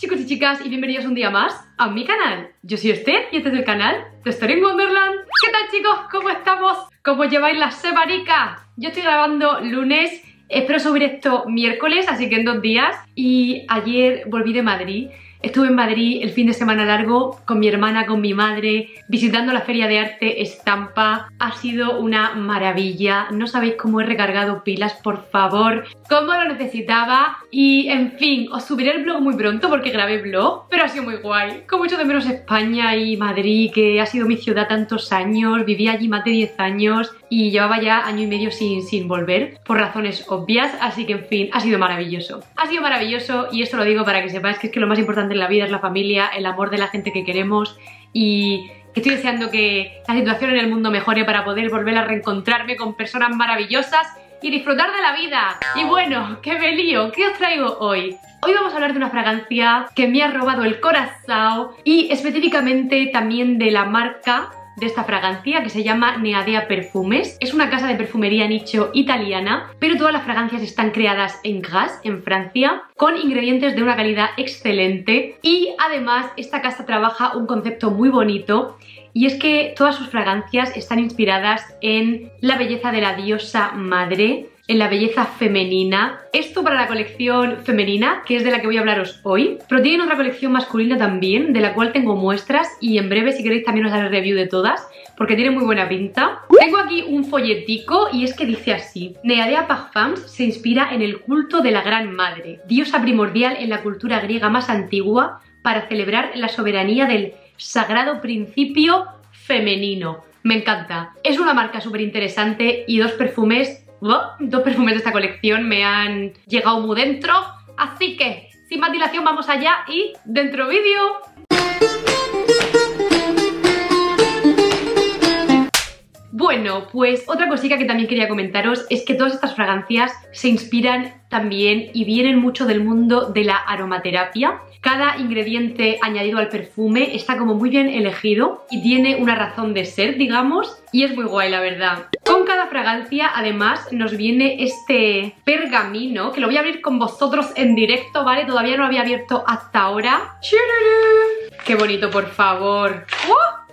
Chicos y chicas, y bienvenidos un día más a mi canal. Yo soy Ester y este es el canal de Ester in Wonderland. ¿Qué tal, chicos? ¿Cómo estamos? ¿Cómo lleváis las semaricas? Yo estoy grabando lunes, espero subir esto miércoles, así que en 2 días. Y ayer volví de Madrid. Estuve en Madrid el fin de semana largo con mi hermana, con mi madre, visitando la Feria de Arte Estampa. Ha sido una maravilla. No sabéis cómo he recargado pilas, por favor. Cómo lo necesitaba. Y, en fin, os subiré el vlog muy pronto porque grabé vlog, pero ha sido muy guay. Como mucho de menos España y Madrid, que ha sido mi ciudad tantos años. Vivía allí más de 10 años y llevaba ya año y medio sin volver, por razones obvias. Así que, en fin, ha sido maravilloso. Ha sido maravilloso, y esto lo digo para que sepáis que es que lo más importante en la vida es la familia, el amor de la gente que queremos, y que estoy deseando que la situación en el mundo mejore para poder volver a reencontrarme con personas maravillosas y disfrutar de la vida. Y bueno, que me lío, ¿qué os traigo hoy? Hoy vamos a hablar de una fragancia que me ha robado el corazón, y específicamente también de la marca de esta fragancia, que se llama Neadea Perfumes. Es una casa de perfumería nicho italiana, pero todas las fragancias están creadas en Grasse, en Francia, con ingredientes de una calidad excelente. Y además esta casa trabaja un concepto muy bonito, y es que todas sus fragancias están inspiradas en la belleza de la diosa madre, en la belleza femenina. Esto para la colección femenina, que es de la que voy a hablaros hoy, pero tienen otra colección masculina también, de la cual tengo muestras, y en breve, si queréis, también os daré review de todas porque tienen muy buena pinta. Tengo aquí un folletico, y es que dice así: Neadea Perfumes se inspira en el culto de la Gran Madre, diosa primordial en la cultura griega más antigua, para celebrar la soberanía del sagrado principio femenino. Me encanta. Es una marca súper interesante, y dos perfumes de esta colección me han llegado muy dentro, así que sin más dilación vamos allá y dentro vídeo. Bueno, pues otra cosita que también quería comentaros es que todas estas fragancias se inspiran también y vienen mucho del mundo de la aromaterapia. Cada ingrediente añadido al perfume está como muy bien elegido y tiene una razón de ser, digamos, y es muy guay, la verdad. Con cada fragancia, además, nos viene este pergamino, que lo voy a abrir con vosotros en directo, ¿vale? Todavía no lo había abierto hasta ahora. ¡Qué bonito, por favor!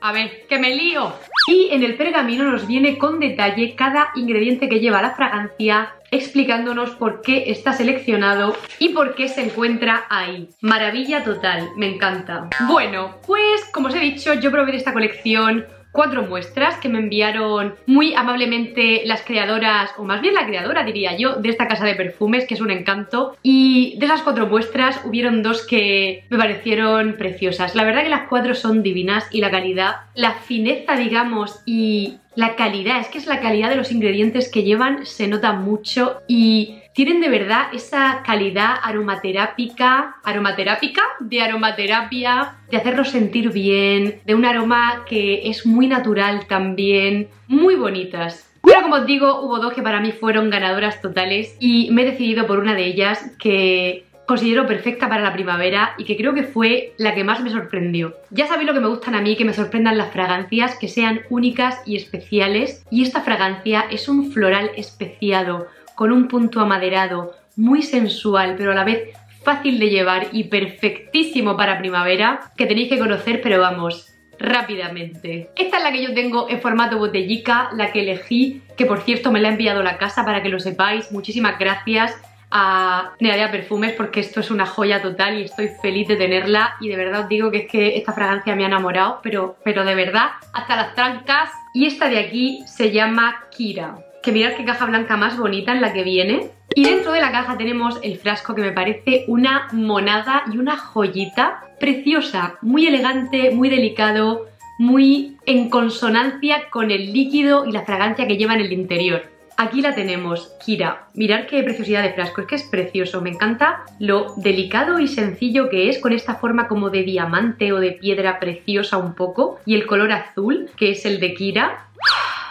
A ver, que me lío. Y en el pergamino nos viene con detalle cada ingrediente que lleva la fragancia, explicándonos por qué está seleccionado y por qué se encuentra ahí. Maravilla total, me encanta. Bueno, pues como os he dicho, yo probé de esta colección 4 muestras que me enviaron muy amablemente las creadoras, o más bien la creadora, diría yo, de esta casa de perfumes, que es un encanto. Y de esas 4 muestras hubieron 2 que me parecieron preciosas. La verdad que las 4 son divinas, y la calidad, la fineza, digamos, y la calidad, es que es la calidad de los ingredientes que llevan, se nota mucho, y tienen de verdad esa calidad aromaterápica, de aromaterapia, de hacernos sentir bien, de un aroma que es muy natural también, muy bonitas. Pero como os digo, hubo 2 que para mí fueron ganadoras totales, y me he decidido por una de ellas que considero perfecta para la primavera y que creo que fue la que más me sorprendió. Ya sabéis lo que me gustan a mí, que me sorprendan las fragancias, que sean únicas y especiales, y esta fragancia es un floral especiado, con un punto amaderado, muy sensual, pero a la vez fácil de llevar y perfectísimo para primavera, que tenéis que conocer, pero vamos, rápidamente. Esta es la que yo tengo en formato botellica, la que elegí, que por cierto me la ha enviado la casa, para que lo sepáis. Muchísimas gracias a Neadea Perfumes, porque esto es una joya total y estoy feliz de tenerla, y de verdad os digo que es que esta fragancia me ha enamorado, pero de verdad, hasta las trancas. Y esta de aquí se llama Kyra, que mirad qué caja blanca más bonita en la que viene. Y dentro de la caja tenemos el frasco, que me parece una monada y una joyita preciosa, muy elegante, muy delicado, muy en consonancia con el líquido y la fragancia que lleva en el interior. Aquí la tenemos, Kyra. Mirad qué preciosidad de frasco, es que es precioso. Me encanta lo delicado y sencillo que es, con esta forma como de diamante o de piedra preciosa un poco, y el color azul, que es el de Kyra.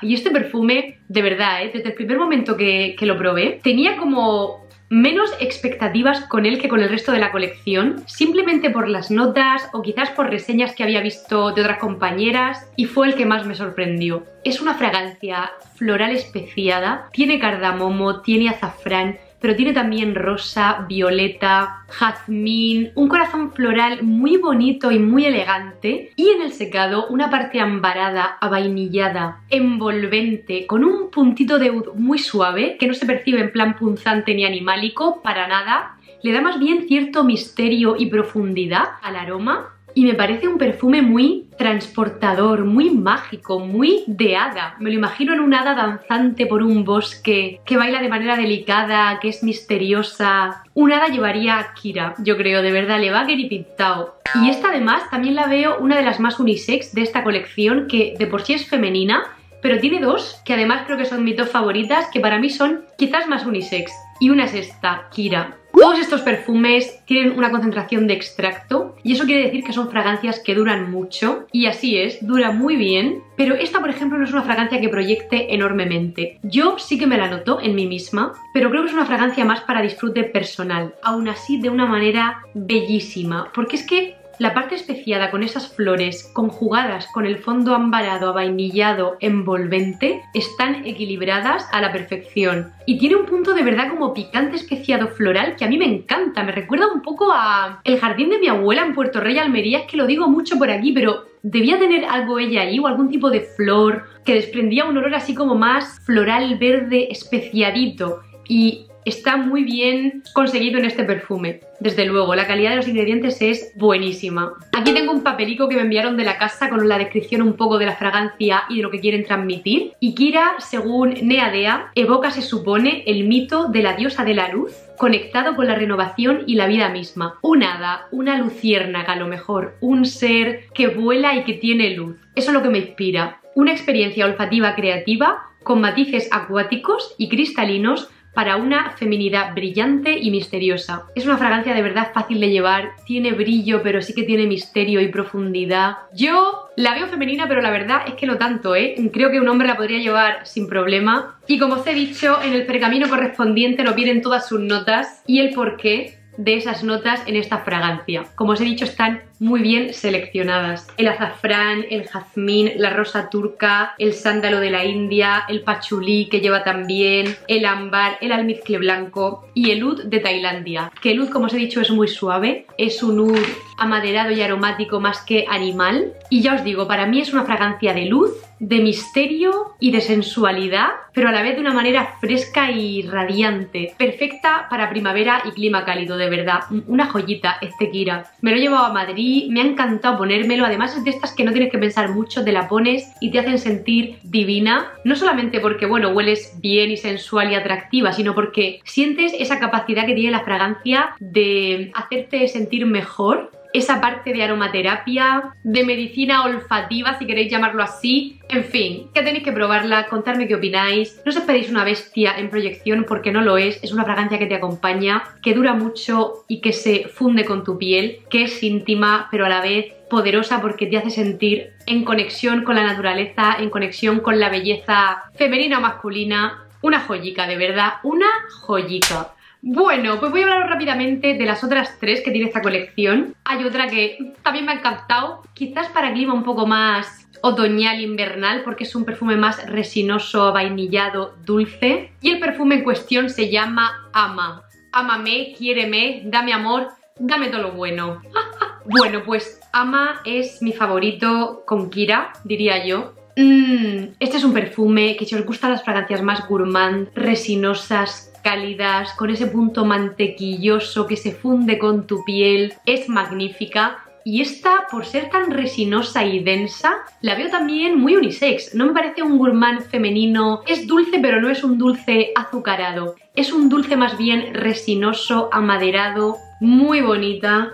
Y este perfume, de verdad, desde el primer momento que lo probé, tenía como menos expectativas con él que con el resto de la colección, simplemente por las notas o quizás por reseñas que había visto de otras compañeras, y fue el que más me sorprendió. Es una fragancia floral especiada, tiene cardamomo, tiene azafrán, pero tiene también rosa, violeta, jazmín, un corazón floral muy bonito y muy elegante, y en el secado una parte ambarada, avainillada, envolvente, con un puntito de oud muy suave, que no se percibe en plan punzante ni animálico, para nada. Le da más bien cierto misterio y profundidad al aroma. Y me parece un perfume muy transportador, muy mágico, muy de hada. Me lo imagino en una hada danzante por un bosque, que baila de manera delicada, que es misteriosa. Una hada llevaría a Kyra, yo creo, de verdad, le va a querer pintado. Y esta además también la veo una de las más unisex de esta colección, que de por sí es femenina, pero tiene dos que además creo que son mis dos favoritas, que para mí son quizás más unisex. Y una es esta, Kyra. Todos estos perfumes tienen una concentración de extracto y eso quiere decir que son fragancias que duran mucho, y así es, dura muy bien, pero esta por ejemplo no es una fragancia que proyecte enormemente. Yo sí que me la noto en mí misma, pero creo que es una fragancia más para disfrute personal, aún así de una manera bellísima, porque es que la parte especiada con esas flores conjugadas con el fondo ambarado, avainillado, envolvente, están equilibradas a la perfección. Y tiene un punto de verdad como picante especiado floral que a mí me encanta. Me recuerda un poco a el jardín de mi abuela en Puerto Rey, Almería. Es que lo digo mucho por aquí, pero debía tener algo ella ahí, o algún tipo de flor que desprendía un olor así como más floral, verde, especiadito. Y está muy bien conseguido en este perfume. Desde luego, la calidad de los ingredientes es buenísima. Aquí tengo un papelico que me enviaron de la casa con la descripción un poco de la fragancia y de lo que quieren transmitir. Y Kyra, según Neadea, evoca, se supone, el mito de la diosa de la luz, conectado con la renovación y la vida misma. Un hada, una luciérnaga a lo mejor, un ser que vuela y que tiene luz. Eso es lo que me inspira. Una experiencia olfativa creativa con matices acuáticos y cristalinos para una feminidad brillante y misteriosa. Es una fragancia de verdad fácil de llevar, tiene brillo pero sí que tiene misterio y profundidad. Yo la veo femenina, pero la verdad es que no tanto, ¿eh? Creo que un hombre la podría llevar sin problema. Y como os he dicho, en el pergamino correspondiente lo vienen todas sus notas y el porqué de esas notas en esta fragancia. Como os he dicho, están muy bien seleccionadas. El azafrán, el jazmín, la rosa turca, el sándalo de la India, el pachulí que lleva también, el ámbar, el almizcle blanco y el oud de Tailandia. Que el oud, como os he dicho, es muy suave, es un oud amaderado y aromático más que animal. Y ya os digo, para mí es una fragancia de luz, de misterio y de sensualidad, pero a la vez de una manera fresca y radiante. Perfecta para primavera y clima cálido, de verdad. Una joyita este Kyra. Me lo he llevado a Madrid, me ha encantado ponérmelo. Además es de estas que no tienes que pensar mucho, te la pones y te hacen sentir divina. No solamente porque, bueno, hueles bien y sensual y atractiva, sino porque sientes esa capacidad que tiene la fragancia de hacerte sentir mejor. Esa parte de aromaterapia, de medicina olfativa, si queréis llamarlo así. En fin, que tenéis que probarla, contarme qué opináis. No os esperéis una bestia en proyección porque no lo es una fragancia que te acompaña, que dura mucho y que se funde con tu piel, que es íntima pero a la vez poderosa porque te hace sentir en conexión con la naturaleza, en conexión con la belleza femenina o masculina. Una joyica, de verdad, una joyica. Bueno, pues voy a hablaros rápidamente de las otras tres que tiene esta colección. Hay otra que también me ha encantado, quizás para clima un poco más otoñal, invernal, porque es un perfume más resinoso, vainillado, dulce. Y el perfume en cuestión se llama Ama. Ámame, quiéreme, dame amor, dame todo lo bueno. Bueno, pues Ama es mi favorito con Kyra, diría yo. Este es un perfume que si os gustan las fragancias más gourmand, resinosas, cálidas, con ese punto mantequilloso que se funde con tu piel, es magnífica. Y esta, por ser tan resinosa y densa, la veo también muy unisex. No me parece un gourmand femenino. Es dulce, pero no es un dulce azucarado. Es un dulce más bien resinoso, amaderado, muy bonita.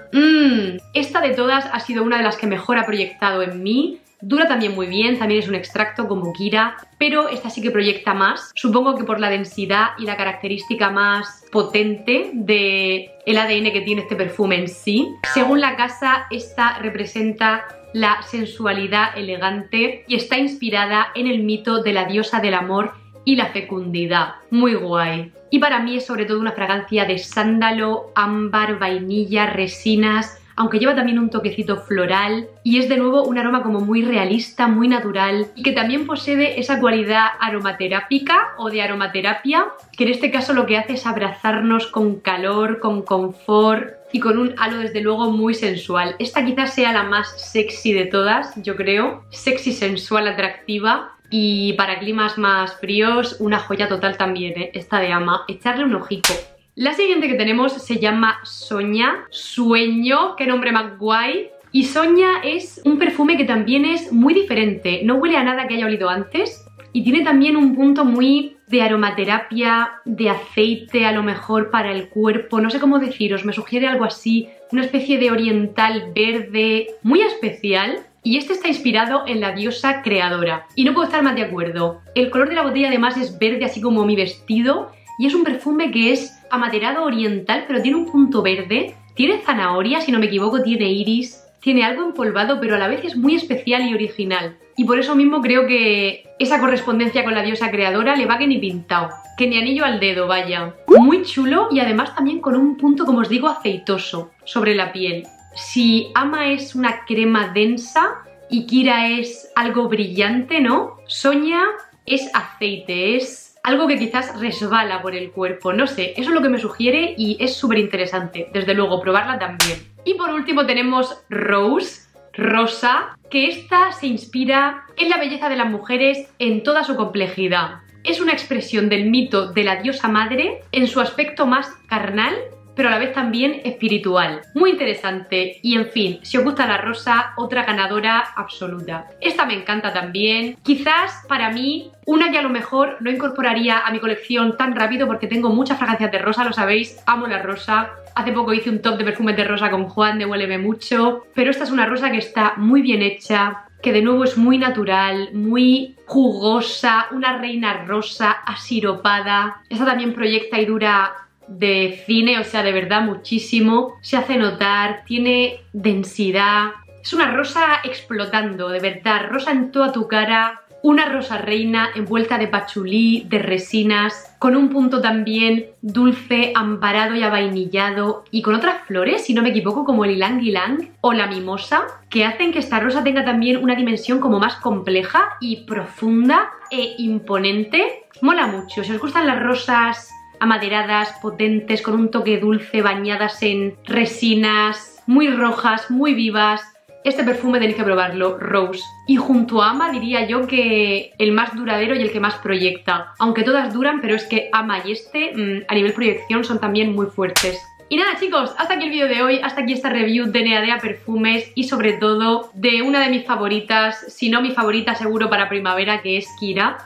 Esta de todas ha sido una de las que mejor ha proyectado en mí. Dura también muy bien, también es un extracto como Kyra, pero esta sí que proyecta más. Supongo que por la densidad y la característica más potente del ADN que tiene este perfume en sí. Según la casa, esta representa la sensualidad elegante y está inspirada en el mito de la diosa del amor y la fecundidad. Muy guay. Y para mí es sobre todo una fragancia de sándalo, ámbar, vainilla, resinas, aunque lleva también un toquecito floral y es de nuevo un aroma como muy realista, muy natural y que también posee esa cualidad aromaterápica o de aromaterapia, que en este caso lo que hace es abrazarnos con calor, con confort y con un halo desde luego muy sensual. Esta quizás sea la más sexy de todas, yo creo, sexy, sensual, atractiva. Y para climas más fríos, una joya total también, ¿eh? Esta de Ama. Echarle un ojito. La siguiente que tenemos se llama Sogna. Sueño, qué nombre más guay. Y Sogna es un perfume que también es muy diferente. No huele a nada que haya olido antes. Y tiene también un punto muy de aromaterapia, de aceite a lo mejor para el cuerpo. No sé cómo deciros, me sugiere algo así. Una especie de oriental verde muy especial. Y este está inspirado en la diosa creadora. Y no puedo estar más de acuerdo. El color de la botella además es verde, así como mi vestido. Y es un perfume que es amaderado oriental, pero tiene un punto verde. Tiene zanahoria, si no me equivoco, tiene iris. Tiene algo empolvado, pero a la vez es muy especial y original. Y por eso mismo creo que esa correspondencia con la diosa creadora le va que ni pintado. Que ni anillo al dedo, vaya. Muy chulo y además también con un punto, como os digo, aceitoso sobre la piel. Si Ama es una crema densa y Kyra es algo brillante, ¿no? Sogna es aceite, es algo que quizás resbala por el cuerpo, no sé. Eso es lo que me sugiere y es súper interesante, desde luego, probarla también. Y por último tenemos Rose, Rosa, que esta se inspira en la belleza de las mujeres en toda su complejidad. Es una expresión del mito de la diosa madre en su aspecto más carnal, pero a la vez también espiritual. Muy interesante y, en fin, si os gusta la rosa, otra ganadora absoluta. Esta me encanta también. Quizás, para mí, una que a lo mejor no incorporaría a mi colección tan rápido porque tengo muchas fragancias de rosa, lo sabéis, amo la rosa. Hace poco hice un top de perfumes de rosa con Juan de Huele Me Mucho, pero esta es una rosa que está muy bien hecha, que de nuevo es muy natural, muy jugosa, una reina rosa asiropada. Esta también proyecta y dura de cine, o sea, de verdad muchísimo, se hace notar, tiene densidad, es una rosa explotando, de verdad, rosa en toda tu cara, una rosa reina envuelta de pachulí, de resinas, con un punto también dulce, amparado y avainillado y con otras flores, si no me equivoco, como el ylang ylang o la mimosa, que hacen que esta rosa tenga también una dimensión como más compleja y profunda e imponente. Mola mucho, si os gustan las rosas amaderadas, potentes, con un toque dulce, bañadas en resinas, muy rojas, muy vivas. Este perfume tenéis que probarlo, Rose. Y junto a Ama diría yo que el más duradero y el que más proyecta. Aunque todas duran, pero es que Ama y este, a nivel proyección, son también muy fuertes. Y nada, chicos, hasta aquí el vídeo de hoy, hasta aquí esta review de Neadea Perfumes y sobre todo de una de mis favoritas, si no mi favorita seguro para primavera, que es Kyra.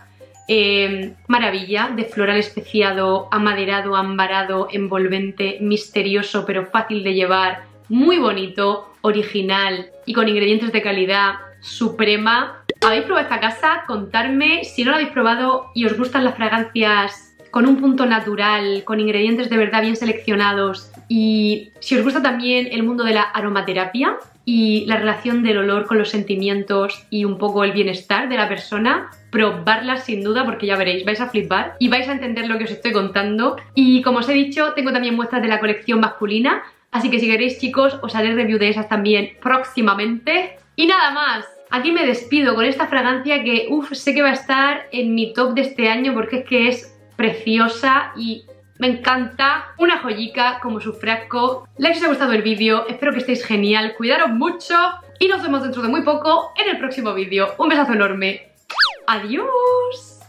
Maravilla, de floral especiado, amaderado, ambarado, envolvente, misterioso pero fácil de llevar, muy bonito, original y con ingredientes de calidad suprema. ¿Habéis probado esta casa? Contadme si no la habéis probado y os gustan las fragancias con un punto natural, con ingredientes de verdad bien seleccionados y si os gusta también el mundo de la aromaterapia y la relación del olor con los sentimientos y un poco el bienestar de la persona, probarlas sin duda porque ya veréis, vais a flipar y vais a entender lo que os estoy contando. Y como os he dicho, tengo también muestras de la colección masculina, así que si queréis, chicos, os haré review de esas también próximamente. Y nada más, aquí me despido con esta fragancia que, uff, sé que va a estar en mi top de este año porque es que es preciosa y me encanta, una joyica como su frasco. Like si os ha gustado el vídeo, espero que estéis genial, cuidaros mucho y nos vemos dentro de muy poco en el próximo vídeo. Un besazo enorme. ¡Adiós!